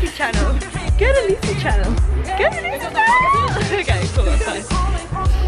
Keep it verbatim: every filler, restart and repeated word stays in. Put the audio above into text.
Lisi channel. Go to Lisi channel. Go to Lisi channel. Okay, cool, that's fine.